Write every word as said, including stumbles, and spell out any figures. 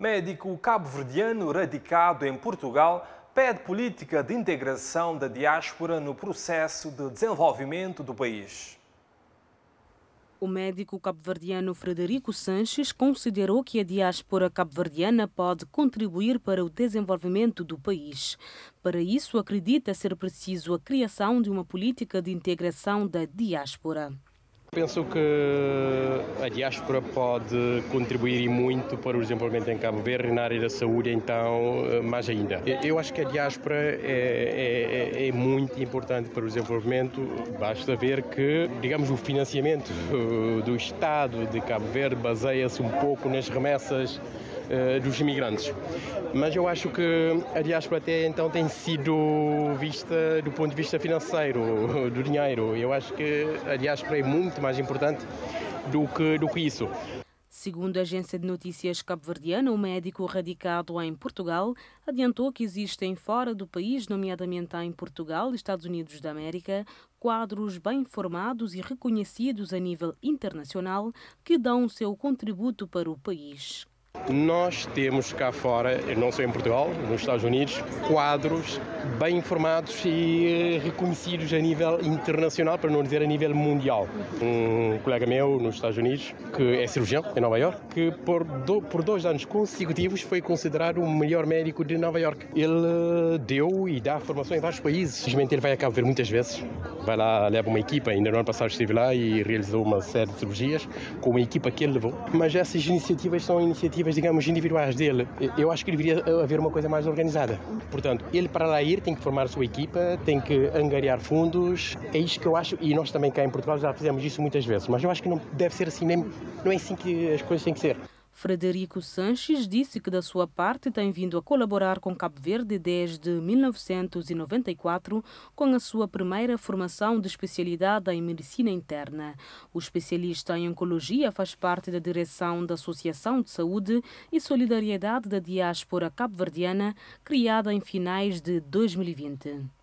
médico cabo-verdiano radicado em Portugal, pede política de integração da diáspora no processo de desenvolvimento do país. O médico cabo-verdiano Frederico Sanches considerou que a diáspora cabo-verdiana pode contribuir para o desenvolvimento do país. Para isso, acredita ser preciso a criação de uma política de integração da diáspora. Penso que a diáspora pode contribuir muito para o desenvolvimento em Cabo Verde e na área da saúde, então, mais ainda. Eu acho que a diáspora é, é, é muito importante para o desenvolvimento. Basta ver que, digamos, o financiamento do Estado de Cabo Verde baseia-se um pouco nas remessas dos imigrantes. Mas eu acho que a diáspora até então tem sido vista do ponto de vista financeiro, do dinheiro. Eu acho que a diáspora é muito mais importante do que, do que isso. Segundo a agência de notícias cabo-verdiana, o médico radicado em Portugal adiantou que existem fora do país, nomeadamente em Portugal e Estados Unidos da América, quadros bem formados e reconhecidos a nível internacional que dão o seu contributo para o país. Nós temos cá fora, não só em Portugal, nos Estados Unidos, quadros bem formados e reconhecidos a nível internacional, para não dizer a nível mundial. Um colega meu nos Estados Unidos, que é cirurgião em Nova Iorque, que por, do, por dois anos consecutivos foi considerado o melhor médico de Nova Iorque. Ele deu e dá formação em vários países. Simplesmente ele vai a Cabo Verde muitas vezes. Vai lá, leva uma equipa, ainda no ano passado estive lá e realizou uma série de cirurgias com uma equipa que ele levou. Mas essas iniciativas são iniciativas, digamos, individuais dele. Eu acho que deveria haver uma coisa mais organizada. Portanto, ele para lá ir tem que formar a sua equipa, tem que angariar fundos. É isto que eu acho, e nós também cá em Portugal já fizemos isso muitas vezes, mas eu acho que não deve ser assim, nem, não é assim que as coisas têm que ser. Frederico Sanches disse que da sua parte tem vindo a colaborar com Cabo Verde desde mil novecentos e noventa e quatro, com a sua primeira formação de especialidade em Medicina Interna. O especialista em Oncologia faz parte da direção da Associação de Saúde e Solidariedade da Diáspora Cabo-Verdiana, criada em finais de dois mil e vinte.